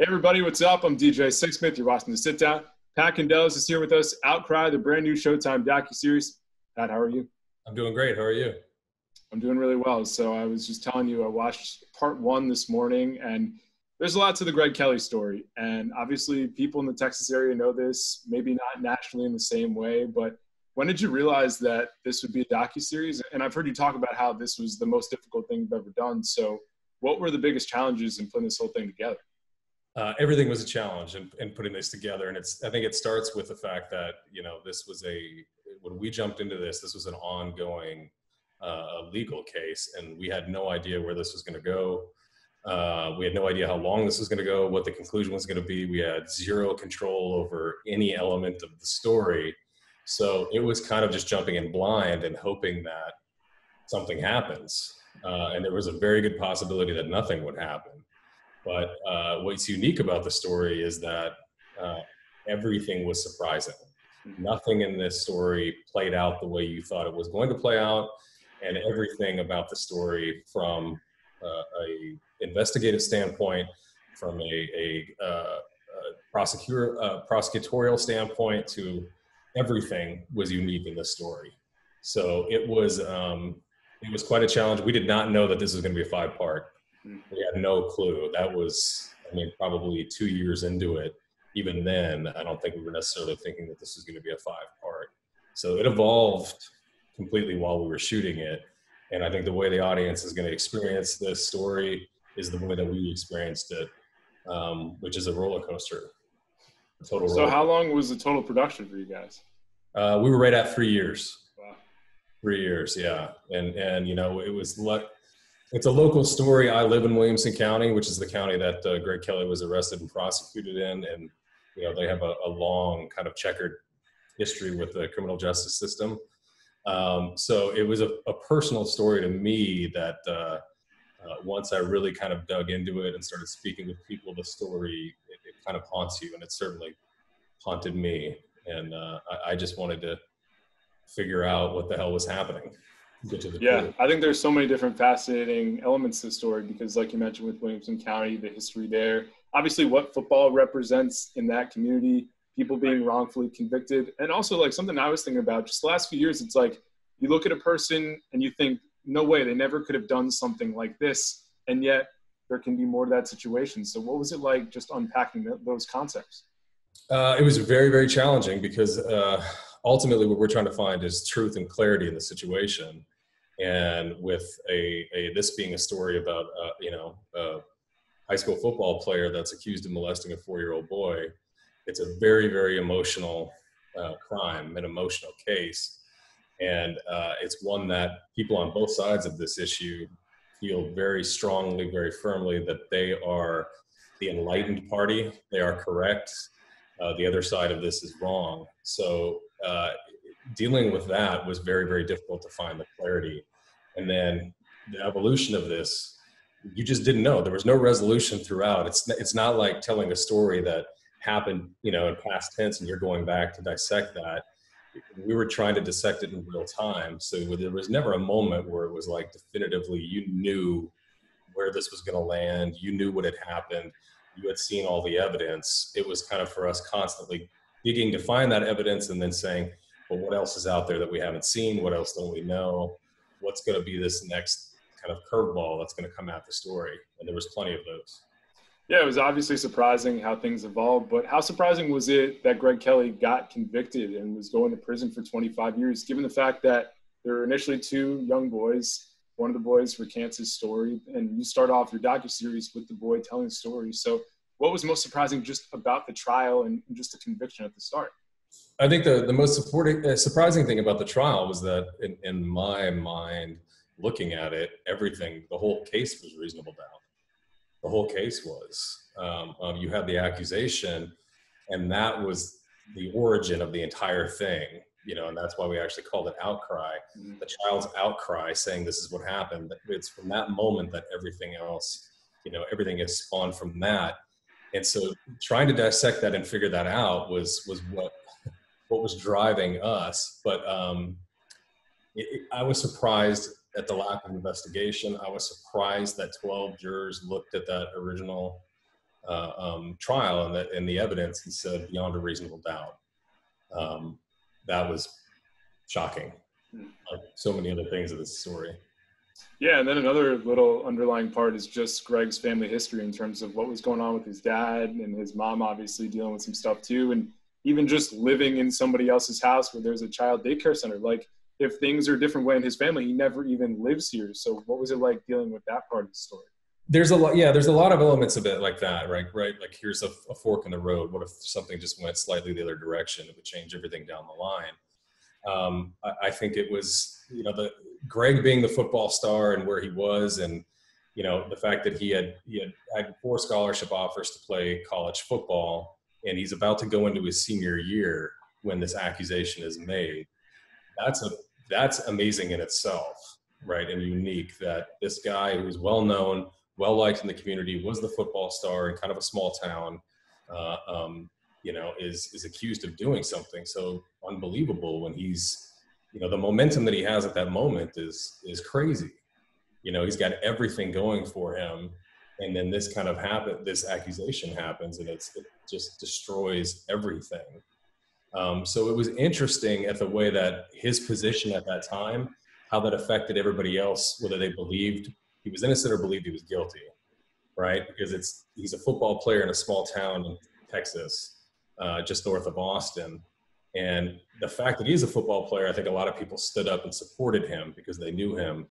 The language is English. Hey everybody, what's up? I'm DJ Sixsmith. You're watching The Sit Down. Pat Kondelis is here with us. Outcry, the brand new Showtime docuseries. Pat, how are you? I'm doing great. How are you? I'm doing really well. So I was just telling you, I watched part one this morning, and there's a lot to the Greg Kelley story. And obviously people in the Texas area know this, maybe not nationally in the same way, but when did you realize that this would be a docuseries? And I've heard you talk about how this was the most difficult thing you've ever done. So what were the biggest challenges in putting this whole thing together? Everything was a challenge in putting this together. And I think it starts with the fact that, you know, when we jumped into this, this was an ongoing legal case, and we had no idea where this was going to go. We had no idea how long this was going to go, what the conclusion was going to be. We had zero control over any element of the story. So it was kind of just jumping in blind and hoping that something happens. And there was a very good possibility that nothing would happen. But what's unique about the story is that everything was surprising. Nothing in this story played out the way you thought it was going to play out. And everything about the story, from an investigative standpoint, from a prosecutorial standpoint, to everything was unique in this story. So it was quite a challenge. We did not know that this was going to be a five-part. We had no clue. That was, I mean, probably 2 years into it. Even then, I don't think we were necessarily thinking that this was going to be a five-part. So it evolved completely while we were shooting it. And I think the way the audience is going to experience this story is the way that we experienced it, which is a roller coaster. A total roller coaster. How long was the total production for you guys? We were right at 3 years. Wow. 3 years, yeah. And you know, it was like, it's a local story. I live in Williamson County, which is the county that Greg Kelley was arrested and prosecuted in. And, you know, they have a long kind of checkered history with the criminal justice system. So it was a personal story to me that once I really kind of dug into it and started speaking with people, the story, it kind of haunts you. And it certainly haunted me. And I just wanted to figure out what the hell was happening. Yeah, I think there's so many different fascinating elements to the story because, like you mentioned, with Williamson County, the history there, obviously what football represents in that community, people being wrongfully convicted, and also like something I was thinking about just the last few years, it's like you look at a person and you think, no way, they never could have done something like this, and yet there can be more to that situation. So what was it like just unpacking those concepts? It was very, very challenging because ultimately what we're trying to find is truth and clarity in the situation. And with this being a story about, you know, a high school football player that's accused of molesting a 4-year-old boy, it's a very, very emotional crime, an emotional case. And it's one that people on both sides of this issue feel very strongly, very firmly that they are the enlightened party. They are correct. The other side of this is wrong. So dealing with that was very, very difficult to find the clarity. And then the evolution of this, you just didn't know. There was no resolution throughout. It's not like telling a story that happened, you know, in past tense and you're going back to dissect that. We were trying to dissect it in real time. So there was never a moment where it was like definitively you knew where this was going to land. You knew what had happened. You had seen all the evidence. It was kind of for us constantly digging to find that evidence and then saying, well, what else is out there that we haven't seen? What else don't we know? What's going to be this next kind of curveball that's going to come at the story? And there was plenty of those. Yeah, it was obviously surprising how things evolved, but how surprising was it that Greg Kelley got convicted and was going to prison for 25 years, given the fact that there were initially two young boys? One of the boys recants his story, and you start off your docuseries with the boy telling the story. So what was most surprising just about the trial and just the conviction at the start? I think the most surprising thing about the trial was that in my mind, looking at it, the whole case was reasonable doubt. The whole case was. You had the accusation, and that was the origin of the entire thing. You know, and that's why we actually called it Outcry. Mm-hmm. The child's outcry saying this is what happened. It's from that moment that everything else, you know, everything is spawned from that. And so trying to dissect that and figure that out was what was driving us. But I was surprised at the lack of investigation. I was surprised that 12 jurors looked at that original trial and the evidence, he said beyond a reasonable doubt. That was shocking, like so many other things of this story. Yeah, and then another little underlying part is just Greg's family history in terms of what was going on with his dad and his mom obviously dealing with some stuff too, and even just living in somebody else's house where there's a child daycare center. Like, if things are a different way in his family, he never even lives here. So what was it like dealing with that part of the story? There's a lot, yeah, there's a lot of elements of it like that, right? Like, here's a fork in the road. What if something just went slightly the other direction? It would change everything down the line. I think it was, you know, the Greg being the football star and where he was, and, you know, the fact that he had 4 scholarship offers to play college football, and he's about to go into his senior year when this accusation is made. That's amazing in itself, right? And unique that this guy who's well known, well liked in the community, was the football star in kind of a small town, you know, is accused of doing something so unbelievable when he's, you know, the momentum that he has at that moment is crazy. You know, he's got everything going for him. And then this kind of this accusation happens, and it just destroys everything. So it was interesting at the way that his position at that time, how that affected everybody else, whether they believed he was innocent or believed he was guilty, right? Because he's a football player in a small town in Texas, just north of Austin. And the fact that he's a football player, I think a lot of people stood up and supported him because they knew him.